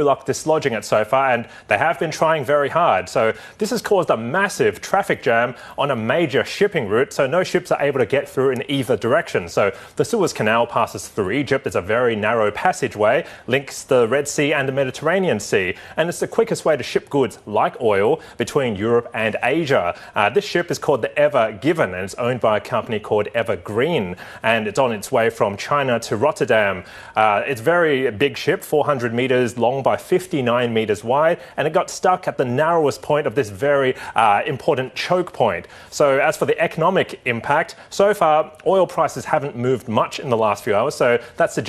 luck dislodging it so far, and they have been trying very hard. So this has caused a massive traffic jam on a major shipping route, so no ships are able to get through in either direction. So the Suez Canal passes through Egypt. It's a very narrow passageway, links the Red Sea and the Mediterranean Sea, and it's the quickest way to ship goods like oil between Europe and Asia. This ship is called the Ever Given, and it's owned by a company called Evergreen, and it's on its way from China to Rotterdam. It's a very big ship, 400 meters long by 59 meters wide, and it got stuck at the narrowest point of this very important choke point. So as for the economic impact, so far oil prices haven't moved much in the last few hours, so that suggests